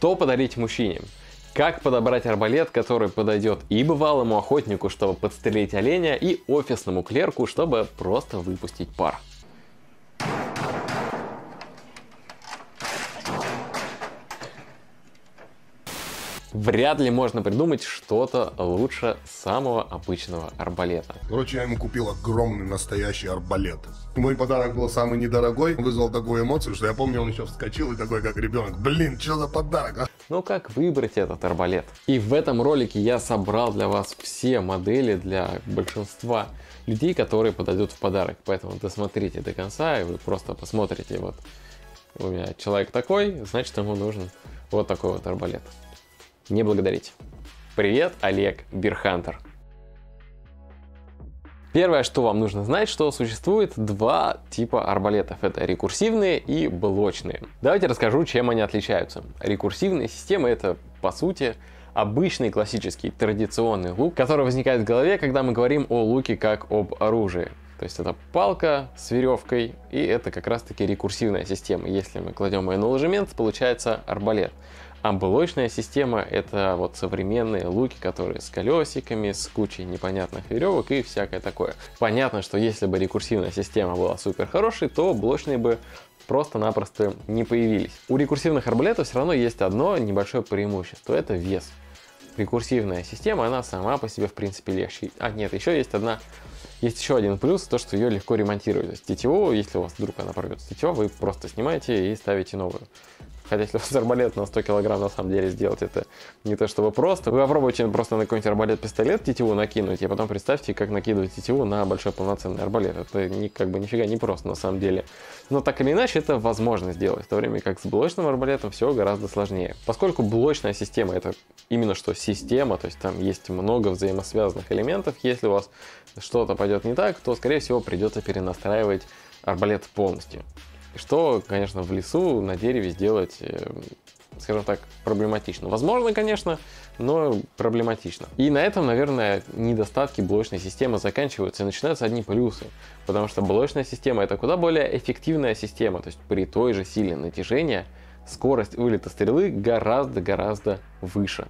Что подарить мужчине? Как подобрать арбалет, который подойдет и бывалому охотнику, чтобы подстрелить оленя, и офисному клерку, чтобы просто выпустить пар. Вряд ли можно придумать что-то лучше самого обычного арбалета. Короче, я ему купил огромный настоящий арбалет. Мой подарок был самый недорогой, вызвал такую эмоцию, что я помню, он еще вскочил и такой, как ребенок: блин, что за подарок, а? Ну как выбрать этот арбалет? И в этом ролике я собрал для вас все модели для большинства людей, которые подойдут в подарок. Поэтому досмотрите до конца, и вы просто посмотрите, вот у меня человек такой, значит ему нужен вот такой вот арбалет. Не благодарить. Привет, Олег BEARHUNTER. Первое, что вам нужно знать, что существует два типа арбалетов. Это рекурсивные и блочные. Давайте расскажу, чем они отличаются. Рекурсивные системы — это, по сути, обычный классический традиционный лук, который возникает в голове, когда мы говорим о луке как об оружии. То есть это палка с веревкой, и это как раз таки рекурсивная система. Если мы кладем ее на ложемент, получается арбалет. А блочная система — это вот современные луки, которые с колесиками, с кучей непонятных веревок и всякое такое. Понятно, что если бы рекурсивная система была супер хорошей, то блочные бы просто-напросто не появились. У рекурсивных арбалетов все равно есть одно небольшое преимущество — это вес. Рекурсивная система, она сама по себе в принципе легче. А нет, еще есть еще один плюс, то что ее легко ремонтировать. То есть тетиву, если у вас вдруг она порвется, тетива, вы просто снимаете и ставите новую. Хотя если у вас арбалет на 100 килограмм, на самом деле сделать это не то чтобы просто. Вы попробуйте просто на какой-нибудь арбалет-пистолет тетиву накинуть, и потом представьте, как накидывать тетиву на большой полноценный арбалет. Это нифига не просто на самом деле. Но так или иначе это возможно сделать, в то время как с блочным арбалетом все гораздо сложнее. Поскольку блочная система — это именно что система, то есть там есть много взаимосвязанных элементов, если у вас что-то пойдет не так, то скорее всего придется перенастраивать арбалет полностью. Что, конечно, в лесу, на дереве сделать, скажем так, проблематично. Возможно, конечно, но проблематично. И на этом, наверное, недостатки блочной системы заканчиваются и начинаются одни плюсы. Потому что блочная система — это куда более эффективная система. То есть при той же силе натяжения скорость вылета стрелы гораздо-гораздо выше.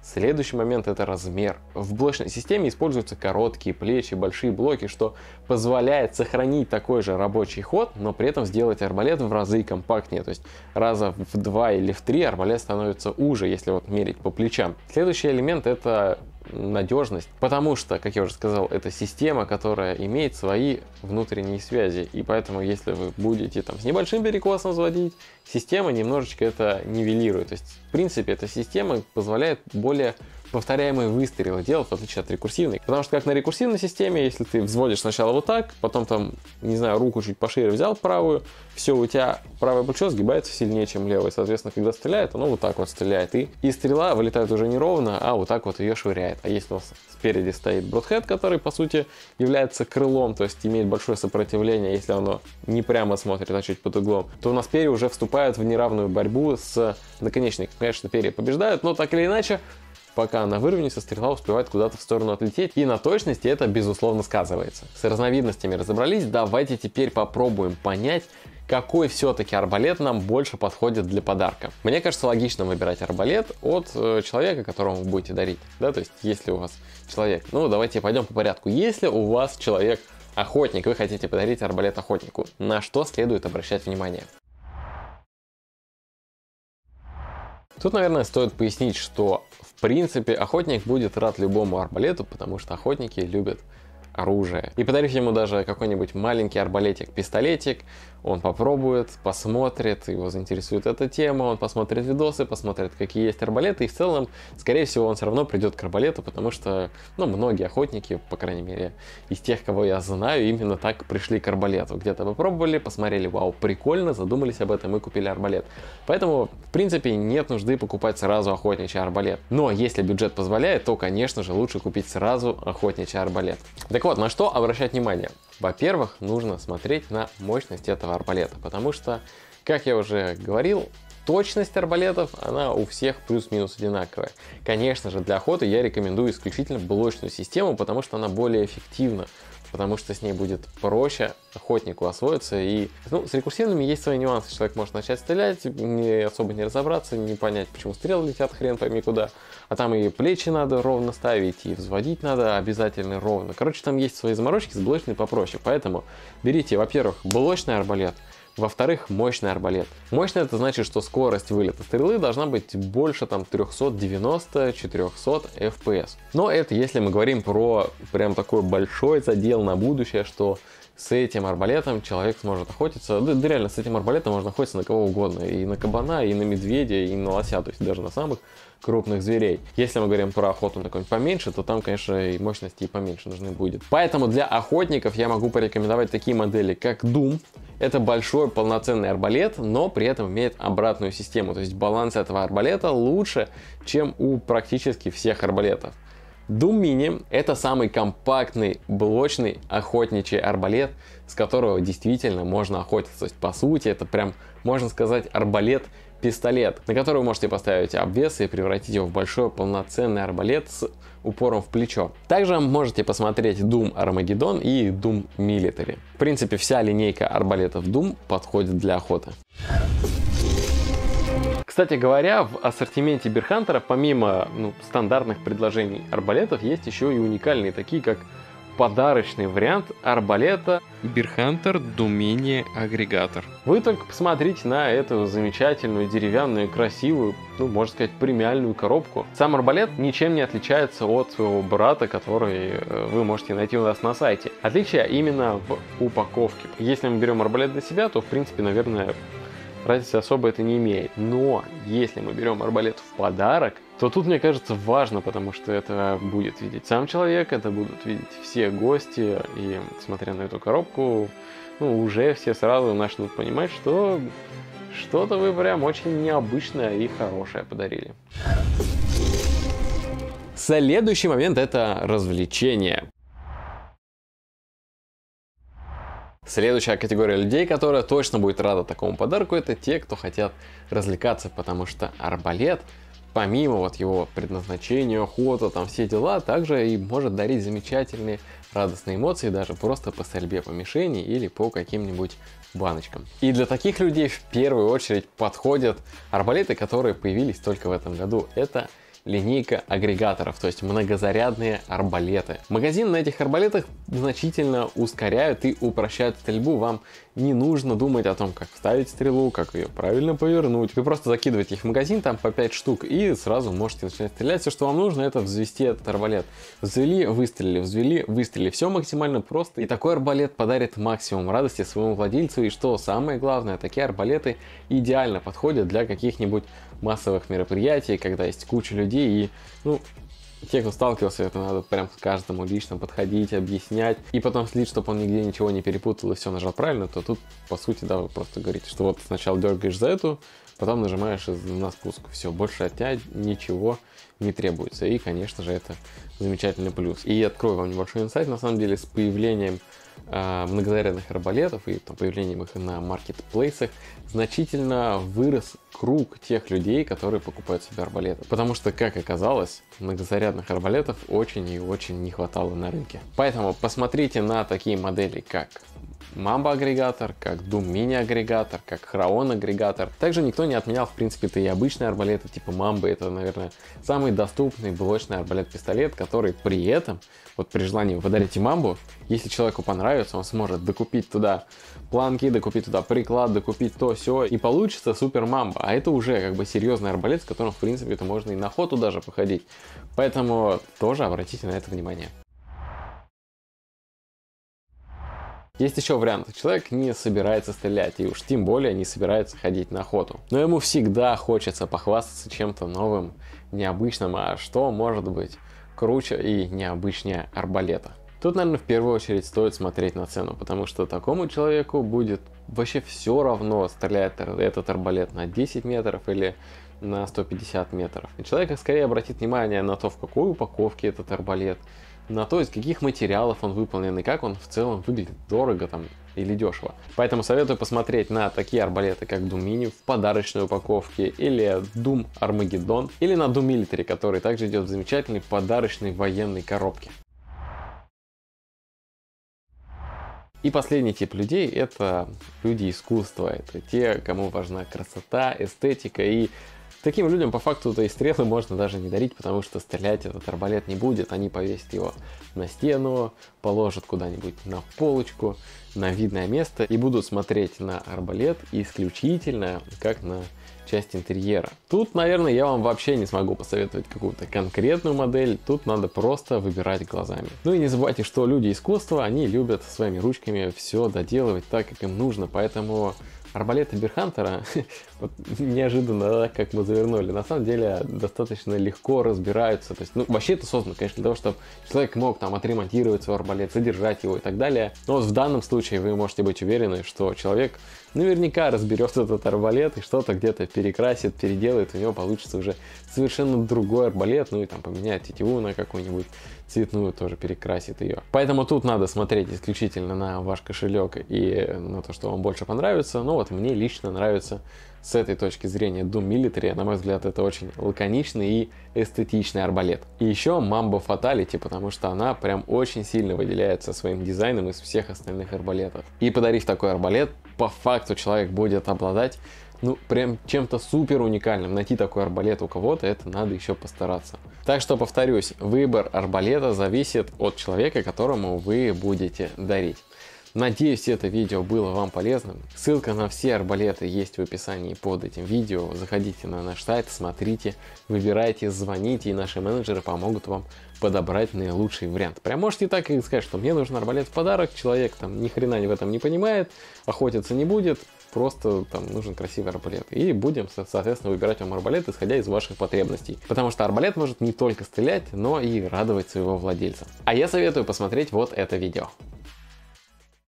Следующий момент — это размер. В блочной системе используются короткие плечи, большие блоки, что позволяет сохранить такой же рабочий ход, но при этом сделать арбалет в разы компактнее. То есть раза в 2 или в 3 арбалет становится уже, если вот мерить по плечам. Следующий элемент — это надежность, потому что, как я уже сказал, это система, которая имеет свои внутренние связи, и поэтому если вы будете там с небольшим перекосом заводить, система немножечко это нивелирует. То есть в принципе эта система позволяет более повторяемые выстрелы делать, в отличие от рекурсивной. Потому что как на рекурсивной системе, если ты взводишь сначала вот так, потом там, не знаю, руку чуть пошире взял правую, все, у тебя правое плечо сгибается сильнее, чем левое. Соответственно, когда стреляет, оно вот так вот стреляет. И стрела вылетает уже не ровно, а вот так вот ее швыряет. А если у нас спереди стоит бродхед, который, по сути, является крылом, то есть имеет большое сопротивление, если оно не прямо смотрит, а чуть под углом, то у нас перья уже вступают в неравную борьбу с наконечником. Конечно, перья побеждают, но так или иначе, пока она выровняется, стрела успевает куда-то в сторону отлететь, и на точности это, безусловно, сказывается. С разновидностями разобрались, давайте теперь попробуем понять, какой все-таки арбалет нам больше подходит для подарка. Мне кажется, логично выбирать арбалет от человека, которому вы будете дарить. Да, то есть, если у вас человек... Ну, давайте пойдем по порядку. Если у вас человек охотник, вы хотите подарить арбалет охотнику, на что следует обращать внимание? Тут, наверное, стоит пояснить, что, в принципе, охотник будет рад любому арбалету, потому что охотники любят оружие. И подарив ему даже какой-нибудь маленький арбалетик, пистолетик, он попробует, посмотрит, его заинтересует эта тема, он посмотрит видосы, посмотрит, какие есть арбалеты, и в целом, скорее всего, он все равно придет к арбалету, потому что, ну, многие охотники, по крайней мере, из тех, кого я знаю, именно так пришли к арбалету. Где-то попробовали, посмотрели, вау, прикольно, задумались об этом и купили арбалет. Поэтому, в принципе, нет нужды покупать сразу охотничий арбалет. Но если бюджет позволяет, то, конечно же, лучше купить сразу охотничий арбалет. Так вот, на что обращать внимание? Во-первых, нужно смотреть на мощность этого арбалета, потому что, как я уже говорил, точность арбалетов, она у всех плюс-минус одинаковая. Конечно же, для охоты я рекомендую исключительно блочную систему, потому что она более эффективна. потому что с ней будет проще охотнику освоиться. И, ну, с рекурсивными есть свои нюансы. Человек может начать стрелять, особо не разобраться, не понять, почему стрелы летят хрен пойми куда. А там и плечи надо ровно ставить, и взводить надо обязательно ровно. Короче, там есть свои заморочки, с блочной попроще. Поэтому берите, во-первых, блочный арбалет. Во-вторых, мощный арбалет. Мощный — это значит, что скорость вылета стрелы должна быть больше там 390-400 FPS. Но это если мы говорим про прям такой большой задел на будущее, что с этим арбалетом человек сможет охотиться. Да реально, с этим арбалетом можно охотиться на кого угодно. И на кабана, и на медведя, и на лося, то есть даже на самых крупных зверей. Если мы говорим про охоту на какой-нибудь поменьше, то там, конечно, и мощности и поменьше нужны будет. Поэтому для охотников я могу порекомендовать такие модели, как Doom. Это большой полноценный арбалет, но при этом имеет обратную систему. То есть баланс этого арбалета лучше, чем у практически всех арбалетов. Doom Mini — это самый компактный блочный охотничий арбалет, с которого действительно можно охотиться. То есть, по сути, это прям, можно сказать, арбалет-пистолет, на который вы можете поставить обвес и превратить его в большой полноценный арбалет с упором в плечо. Также можете посмотреть Doom Армагеддон и Doom Милитари. В принципе, вся линейка арбалетов Doom подходит для охоты. Кстати говоря, в ассортименте BEARHUNTER помимо стандартных предложений арбалетов есть еще и уникальные, такие как подарочный вариант арбалета BEARHUNTER Doom Mini агрегатор. Вы только посмотрите на эту замечательную деревянную красивую, можно сказать, премиальную коробку. Сам арбалет ничем не отличается от своего брата, который вы можете найти у нас на сайте. Отличие именно в упаковке. Если мы берем арбалет для себя, то в принципе, наверное, разницы особо это не имеет. Но если мы берем арбалет в подарок, то тут, мне кажется, важно, потому что это будет видеть сам человек, это будут видеть все гости, и, смотря на эту коробку, уже все сразу начнут понимать, что что-то вы прям очень необычное и хорошее подарили. Следующий момент — это развлечение. Следующая категория людей, которая точно будет рада такому подарку, это те, кто хотят развлекаться, потому что арбалет, помимо его предназначения, охота, там все дела, также и может дарить замечательные радостные эмоции даже просто по стрельбе по мишени или по каким-нибудь баночкам. И для таких людей в первую очередь подходят арбалеты, которые появились только в этом году. Это линейка агрегаторов, то есть многозарядные арбалеты. Магазин на этих арбалетах значительно ускоряют и упрощают стрельбу. Вам не нужно думать о том, как вставить стрелу, как ее правильно повернуть. Вы просто закидываете их в магазин, там по 5 штук, и сразу можете начинать стрелять. Все, что вам нужно, это взвести этот арбалет. Взвели, выстрелили. Все максимально просто. И такой арбалет подарит максимум радости своему владельцу. И что самое главное, такие арбалеты идеально подходят для каких-нибудь массовых мероприятий, когда есть куча людей и, те, кто сталкивался, это надо прям к каждому лично подходить, объяснять, и потом следить, чтобы он нигде ничего не перепутал и все нажал правильно, то тут, по сути, да, вы просто говорите, что вот сначала дергаешь за эту, потом нажимаешь на спуск, все, больше от тебя ничего не требуется, и, конечно же, это замечательный плюс. И открою вам небольшой инсайт, на самом деле, с появлением многозарядных арбалетов и появлением их на маркетплейсах значительно вырос круг тех людей, которые покупают себе арбалеты. Потому что, как оказалось, многозарядных арбалетов очень и очень не хватало на рынке. Поэтому посмотрите на такие модели, как Mamba агрегатор, как Doom Mini агрегатор, как Kraon агрегатор. Также никто не отменял, в принципе-то, и обычные арбалеты типа Mamba. Это, наверное, самый доступный блочный арбалет-пистолет, который при этом, вот при желании вы подарите Mamba, если человеку понравится, он сможет докупить туда планки, докупить туда приклад, докупить то все, и получится супер Mamba. А это уже как бы серьезный арбалет, с которым, в принципе, это можно и на охоту даже походить. Поэтому тоже обратите на это внимание. Есть еще вариант. Человек не собирается стрелять, и уж тем более не собирается ходить на охоту. Но ему всегда хочется похвастаться чем-то новым, необычным. А что может быть круче и необычнее арбалета? Тут, наверное, в первую очередь стоит смотреть на цену, потому что такому человеку будет вообще все равно, стреляет этот арбалет на 10 метров или на 150 метров. И человек скорее обратит внимание на то, в какой упаковке этот арбалет, на то, из каких материалов он выполнен и как он в целом выглядит, дорого там или дешево. Поэтому советую посмотреть на такие арбалеты, как Doom Mini в подарочной упаковке, или Doom Армагеддон, или на Doom Military, который также идет в замечательной подарочной военной коробке. И последний тип людей — это люди искусства. Это те, кому важна красота, эстетика. И таким людям по факту-то и стрелы можно даже не дарить, потому что стрелять этот арбалет не будет. Они повесят его на стену, положат куда-нибудь на полочку, на видное место и будут смотреть на арбалет исключительно как на часть интерьера. Тут, наверное, я вам вообще не смогу посоветовать какую-то конкретную модель, тут надо просто выбирать глазами. Ну и не забывайте, что люди искусства, они любят своими ручками все доделывать так, как им нужно, поэтому арбалеты BEARHUNTER, вот, неожиданно, как мы завернули, на самом деле достаточно легко разбираются. То есть, ну, вообще это создано, конечно, для того, чтобы человек мог там отремонтировать свой арбалет, содержать его и так далее. Но вот в данном случае вы можете быть уверены, что человек наверняка разберет этот арбалет и что-то где-то перекрасит, переделает, у него получится уже совершенно другой арбалет, ну и там поменяет тетиву на какую-нибудь цветную, тоже перекрасит ее. Поэтому тут надо смотреть исключительно на ваш кошелек и на то, что вам больше понравится. Ну вот, мне лично нравится с этой точки зрения Doom Милитари, на мой взгляд, это очень лаконичный и эстетичный арбалет. И еще Mamba Fatality, потому что она прям очень сильно выделяется своим дизайном из всех остальных арбалетов. И подарив такой арбалет, по факту человек будет обладать, ну, прям чем-то супер уникальным. Найти такой арбалет у кого-то, это надо еще постараться. Так что, повторюсь, выбор арбалета зависит от человека, которому вы будете дарить. Надеюсь, это видео было вам полезным. Ссылка на все арбалеты есть в описании под этим видео. Заходите на наш сайт, смотрите, выбирайте, звоните, и наши менеджеры помогут вам подобрать наилучший вариант. Прям можете так и сказать, что мне нужен арбалет в подарок, человек там ни хрена в этом не понимает, охотиться не будет, просто там нужен красивый арбалет. И будем, соответственно, выбирать вам арбалет, исходя из ваших потребностей. Потому что арбалет может не только стрелять, но и радовать своего владельца. А я советую посмотреть вот это видео.